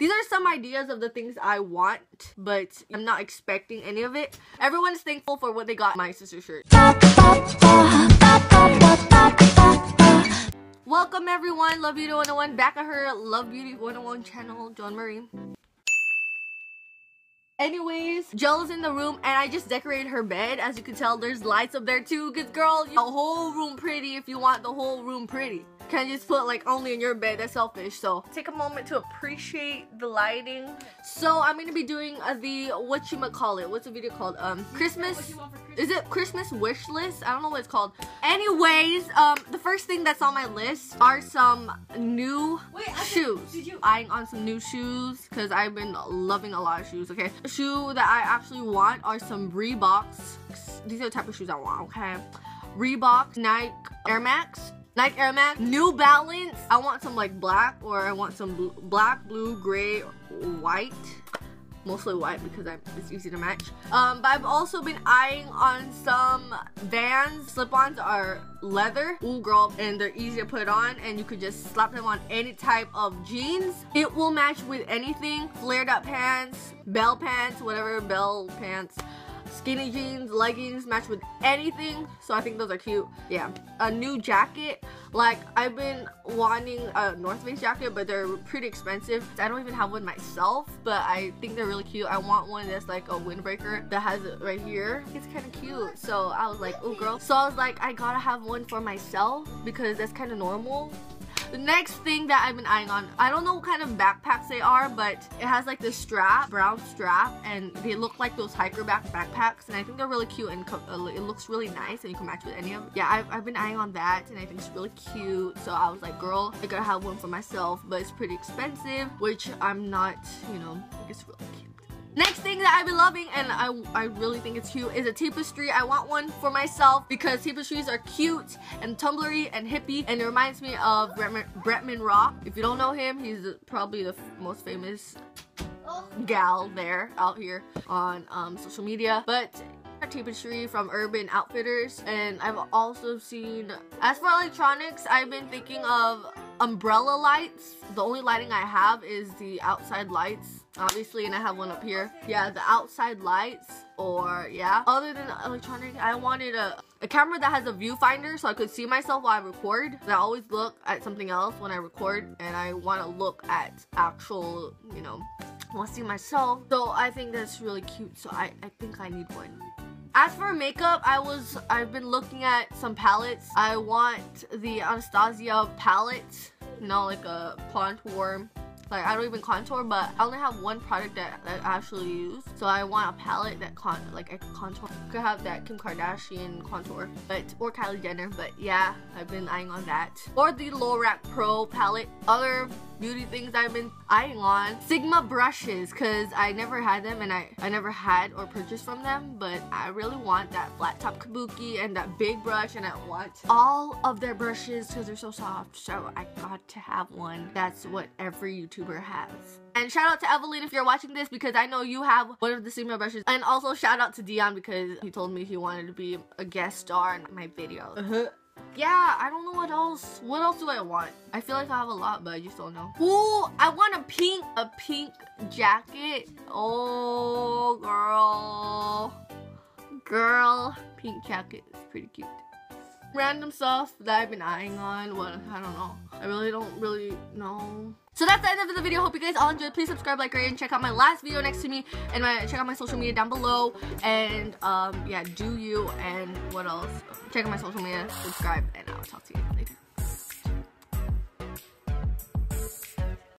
These are some ideas of the things I want, but I'm not expecting any of it. Everyone's thankful for what they got. My sister's shirt. Welcome everyone, Love Beauty 101, back at her Love Beauty 101 channel, Jillian Marie. Anyways, Jill's in the room and I just decorated her bed. As you can tell, there's lights up there too. Good girl, the whole room pretty if you want the whole room pretty. Can't just put like only in your bed, that's selfish. So take a moment to appreciate the lighting. So I'm gonna be doing the whatchamacallit, what's the video called? Christmas, is it Christmas wish list? I don't know what it's called. Anyways, the first thing that's on my list are some new shoes. Eyeing on some new shoes because I've been loving a lot of shoes, okay? Shoe that I actually want are some Reeboks. These are the type of shoes I want, okay? Reebok, Nike Air Max, Nike Air Max, New Balance. I want some like black, or I want some black, blue, gray, white. Mostly white because it's easy to match. But I've also been eyeing on some Vans. Slip-ons are leather. Ooh, girl. And they're easy to put on. And you could just slap them on any type of jeans. It will match with anything. Flared-up pants, bell pants, whatever, bell pants. Skinny jeans, leggings, match with anything. So I think those are cute. Yeah. A new jacket. Like, I've been wanting a North Face jacket, but they're pretty expensive. I don't even have one myself, but I think they're really cute. I want one that's like a windbreaker that has it right here. It's kind of cute. So I was like, oh girl. So I was like, I gotta have one for myself because that's kind of normal. The next thing that I've been eyeing on, I don't know what kind of backpacks they are, but it has like this strap, brown strap, and they look like those hiker backpacks, and I think they're really cute and it looks really nice, and you can match with any of them. Yeah, I've been eyeing on that, and I think it's really cute, so I was like, girl, I gotta have one for myself, but it's pretty expensive, which I'm not, you know, I think it's really cute. Next thing that I've been loving, and I really think it's cute, is a tapestry. I want one for myself because tapestries are cute and tumblery and hippie, and it reminds me of Bretman Rock. If you don't know him, he's probably the most famous gal there out here on social media. But a tapestry from Urban Outfitters, and I've also seen. As for electronics, I've been thinking of umbrella lights. The only lighting I have is the outside lights, obviously, and I have one up here. Yeah, the outside lights, or yeah. Other than electronic, I wanted a camera that has a viewfinder so I could see myself while I record. I always look at something else when I record, and I want to look at actual, you know, I want to see myself. So I think that's really cute, so I think I need one. As for makeup, I've been looking at some palettes. I want the Anastasia palette, you know, like a contour. Like, I don't even contour, but I only have one product that I actually use. So I want a palette that like I can contour. I could have that Kim Kardashian contour, or Kylie Jenner. But yeah, I've been eyeing on that. Or the Lorac Pro palette. Other beauty things I've been eyeing on. Sigma brushes, because I never had them, and I never had or purchased from them. But I really want that flat top kabuki and that big brush, and I want all of their brushes because they're so soft. So I got to have one. That's what every YouTuber has. And shout out to Evelyn if you're watching this, because I know you have one of the Sigma brushes. And also shout out to Dion because he told me he wanted to be a guest star in my video. Yeah, I don't know what else. What else do I want? I feel like I have a lot, but I just don't know. Ooh, I want a pink jacket. Oh, girl. Pink jacket is pretty cute. Random stuff that I've been eyeing on. What? I don't know. I really don't know. So that's the end of the video. Hope you guys all enjoyed. Please subscribe, like, rate, and check out my last video next to me. And check out my social media down below. And yeah, do you. And what else? Check out my social media, subscribe, and I'll talk to you later.